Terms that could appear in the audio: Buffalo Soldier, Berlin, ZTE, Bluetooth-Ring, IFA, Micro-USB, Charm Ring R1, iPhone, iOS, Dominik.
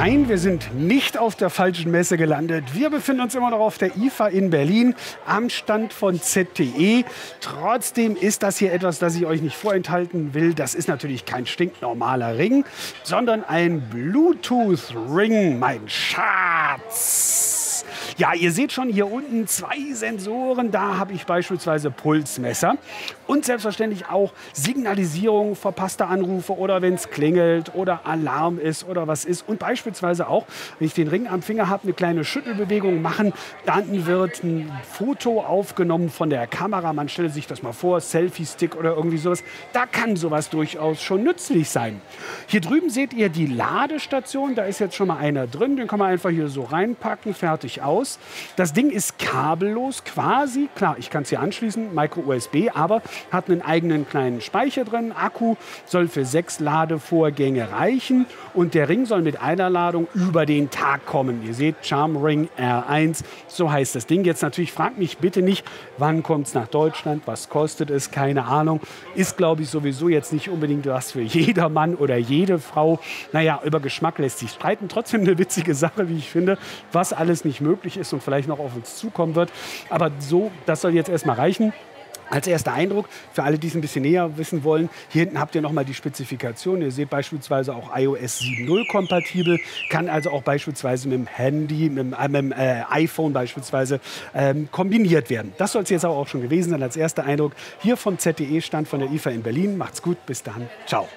Nein, wir sind nicht auf der falschen Messe gelandet. Wir befinden uns immer noch auf der IFA in Berlin am Stand von ZTE. Trotzdem ist das hier etwas, das ich euch nicht vorenthalten will. Das ist natürlich kein stinknormaler Ring, sondern ein Bluetooth-Ring, mein Schatz. Ja, ihr seht schon hier unten zwei Sensoren. Da habe ich beispielsweise Pulsmesser und selbstverständlich auch Signalisierung verpasster Anrufe oder wenn es klingelt oder Alarm ist oder was ist. Und beispielsweise auch, wenn ich den Ring am Finger habe, eine kleine Schüttelbewegung machen, dann wird ein Foto aufgenommen von der Kamera. Man stelle sich das mal vor, Selfie-Stick oder irgendwie sowas. Da kann sowas durchaus schon nützlich sein. Hier drüben seht ihr die Ladestation. Da ist jetzt schon mal einer drin. Den kann man einfach hier so reinpacken, fertig aus. Das Ding ist kabellos quasi. Klar, ich kann es hier anschließen, Micro-USB, aber hat einen eigenen kleinen Speicher drin. Akku soll für 6 Ladevorgänge reichen und der Ring soll mit einer Ladung über den Tag kommen. Ihr seht, Charm Ring R1, so heißt das Ding. Jetzt natürlich, fragt mich bitte nicht, wann kommt es nach Deutschland, was kostet es, keine Ahnung. Ist, glaube ich, sowieso jetzt nicht unbedingt was für jedermann oder jede Frau. Naja, über Geschmack lässt sich streiten. Trotzdem eine witzige Sache, wie ich finde, was alles nicht möglich ist und vielleicht noch auf uns zukommen wird. Aber so, das soll jetzt erstmal reichen. Als erster Eindruck, für alle, die es ein bisschen näher wissen wollen, hier hinten habt ihr nochmal die Spezifikation. Ihr seht beispielsweise auch iOS 7.0 kompatibel, kann also auch beispielsweise mit dem Handy, mit dem iPhone beispielsweise kombiniert werden. Das soll es jetzt auch schon gewesen sein als erster Eindruck hier vom ZTE-Stand von der IFA in Berlin. Macht's gut, bis dann, ciao.